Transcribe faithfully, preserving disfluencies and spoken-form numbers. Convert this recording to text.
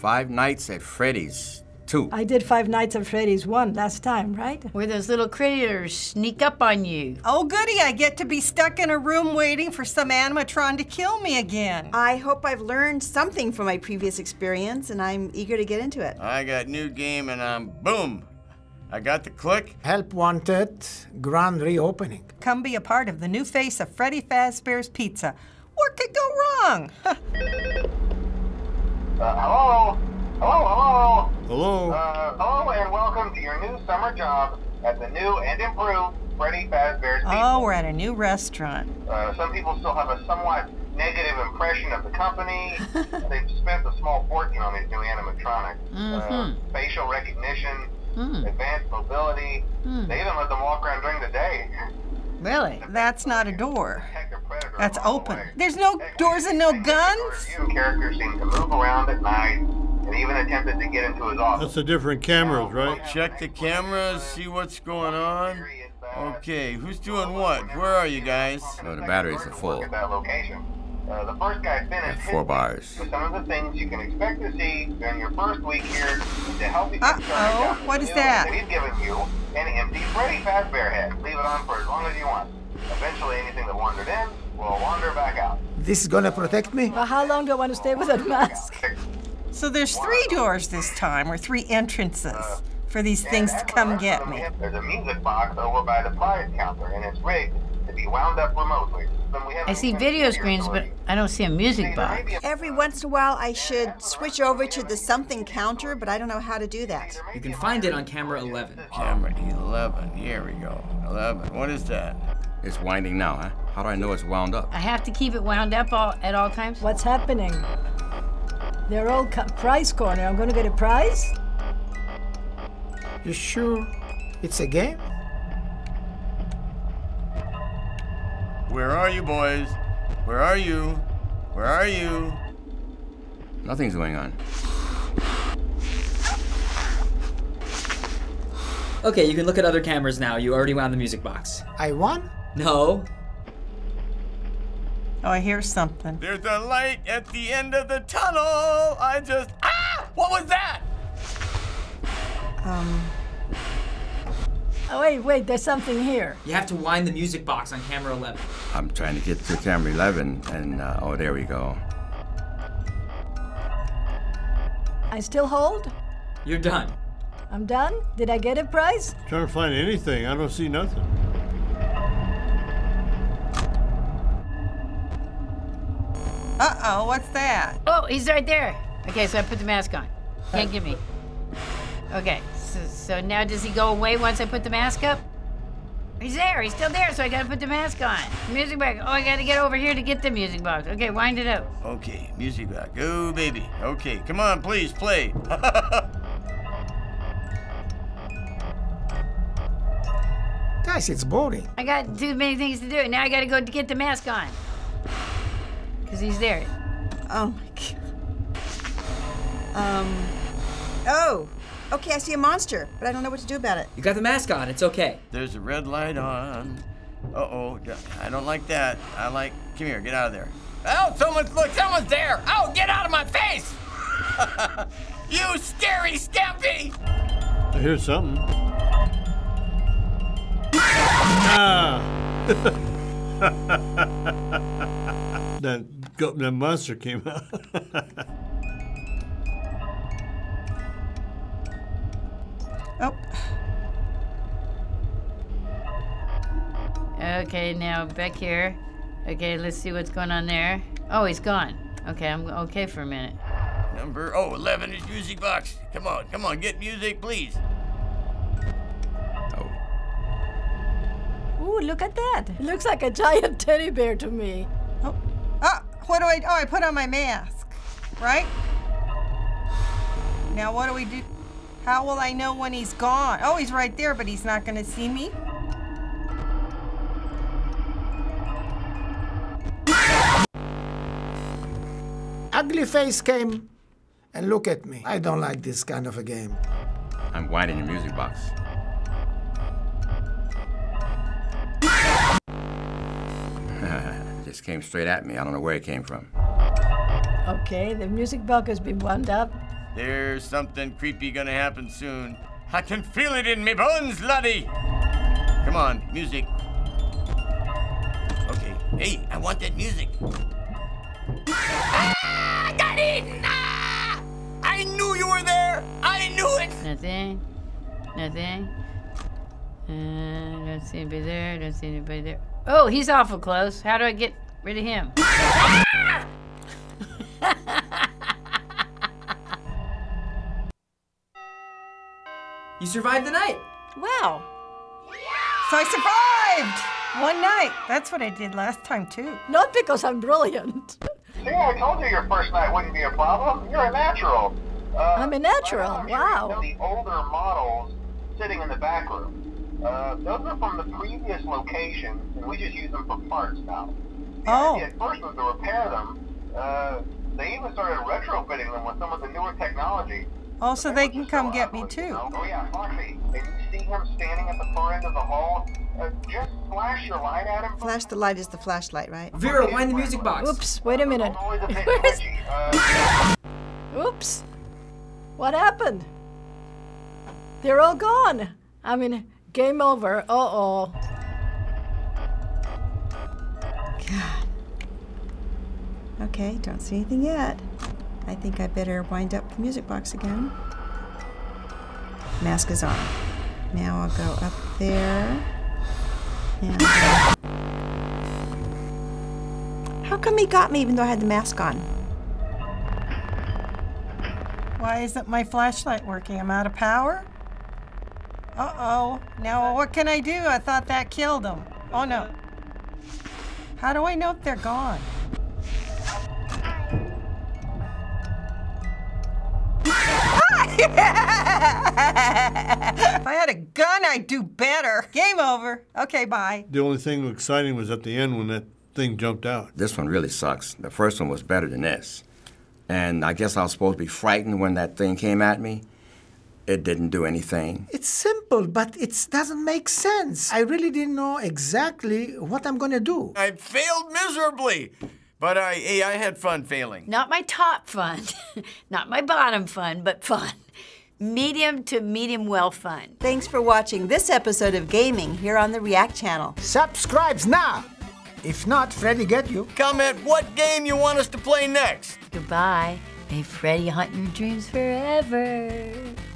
Five Nights at Freddy's two. I did Five Nights at Freddy's one last time, right? Where those little critters sneak up on you. Oh, goody, I get to be stuck in a room waiting for some animatron to kill me again. I hope I've learned something from my previous experience, and I'm eager to get into it. I got new game, and I'm boom. I got the click. Help wanted, grand reopening. Come be a part of the new face of Freddy Fazbear's Pizza. What could go wrong? uh, hello? Hello, hello? Hello? Uh, hello and welcome to your new summer job at the new and improved Freddy Fazbear's Pizza. Oh, we're at a new restaurant. Uh, some people still have a somewhat negative impression of the company. They've spent a small fortune on these new animatronics. Mm-hmm. uh, facial recognition. Mm. Advanced mobility. Mm. They even let them walk around during the day. Really? That's not a door. That's open. There's no doors and no guns? Characters seem to move around at night and even attempted to get into his office. That's the different cameras, right? Check the cameras, see what's going on. Okay, who's doing what? Where are you guys? Well, the batteries are full. Uh, the first guy finished four bars. With some of the things you can expect to see during your first week here to help you. Uh-oh, what is that? We've given you an empty Freddy Fazbear head. Leave it on for as long as you want. Eventually, anything that wandered in will wander back out. This is gonna protect me? Well, how long do I want to stay with that mask? So there's three doors this time, or three entrances, uh, for these things to come get me. There's a music box over by the prize counter, and it's rigged to be wound up remotely. I see video screens, but I don't see a music box. Every once in a while, I should switch over to the something counter, but I don't know how to do that. You can find it on camera eleven. Camera eleven, here we go. eleven, what is that? It's winding now, huh? How do I know it's wound up? I have to keep it wound up all, at all times. What's happening? They're all prize corner. I'm gonna get a prize? You sure it's a game? Where are you, boys? Where are you? Where are you? Nothing's going on. Okay, you can look at other cameras now. You already wound the music box. I won? No. Oh, I hear something. There's a light at the end of the tunnel. I just... Ah! What was that? Um... Oh, wait, wait, there's something here. You have to wind the music box on camera eleven. I'm trying to get to camera eleven, and, uh, oh, there we go. I still hold? You're done. I'm done? Did I get a prize? I'm trying to find anything. I don't see nothing. Uh-oh, what's that? Oh, he's right there. Okay, so I put the mask on. Can't get me. Okay. So, so now does he go away once I put the mask up? He's there, he's still there, so I gotta put the mask on. Music box, oh, I gotta get over here to get the music box. Okay, wind it up. Okay, music box, go baby. Okay, come on, please, play. Guys, it's boring. I got too many things to do, now I gotta go to get the mask on. Cause he's there. Oh my God. Um, oh. Okay, I see a monster, but I don't know what to do about it. You got the mask on, it's okay. There's a red light on. Uh-oh, I don't like that. I like, come here, get out of there. Oh, someone's, look, someone's there. Oh, get out of my face! You scary Stampy! I hear something. Ah. that, that monster came out. Oh. Okay, now back here. Okay, let's see what's going on there. Oh, he's gone. Okay, I'm okay for a minute. Number, oh, eleven is music box. Come on, come on, get music, please. Oh. Ooh, look at that. It looks like a giant teddy bear to me. Oh, ah, what do I, oh, I put on my mask, right? Now what do we do? How will I know when he's gone? Oh, he's right there, but he's not gonna see me. Ugly face came and look at me. I don't like this kind of a game. I'm winding your music box. Just came straight at me. I don't know where it came from. Okay, the music box has been wound up. There's something creepy gonna happen soon. I can feel it in me bones, laddie. Come on, music. Okay, hey, I want that music. Ah, daddy, nah! I knew you were there. I knew it. Nothing. Nothing. Uh, don't see anybody there. Don't see anybody there. Oh, he's awful close. How do I get rid of him? Ah! You survived the night. Wow. So I survived one night. That's what I did last time too. Not because I'm brilliant. Yeah, I told you your first night wouldn't be a problem. You're a natural. Uh, I'm a natural. I'm sure wow. You know the older models sitting in the back room. Uh, those are from the previous locations, and we just use them for parts now. The oh. idea at first was to repair them. Uh, they even started retrofitting them with some of the newer technology. Oh, so they can come get me, too. Oh, yeah, Foxy. If you see him standing at the far end of the hall, uh, just flash your light at him. Flash the light is the flashlight, right? Vera, wind the music box. Oops, wait a minute. Oops. What happened? They're all gone. I mean, game over. Uh-oh. God. Okay, don't see anything yet. I think I better wind up the music box again. Mask is on. Now I'll go up there. And how come he got me even though I had the mask on? Why isn't my flashlight working? I'm out of power? Uh-oh. Now what can I do? I thought that killed him. Oh no. How do I know if they're gone? If I had a gun, I'd do better. Game over. Okay, bye. The only thing exciting was at the end when that thing jumped out. This one really sucks. The first one was better than this. And I guess I was supposed to be frightened when that thing came at me. It didn't do anything. It's simple, but it doesn't make sense. I really didn't know exactly what I'm going to do. I failed miserably. But I, hey, I had fun failing. Not my top fun, not my bottom fun, but fun. Medium to medium well fun. Thanks for watching this episode of Gaming here on the React channel. Subscribes now. If not, Freddy get you. Comment what game you want us to play next. Goodbye. May Freddy haunt your dreams forever.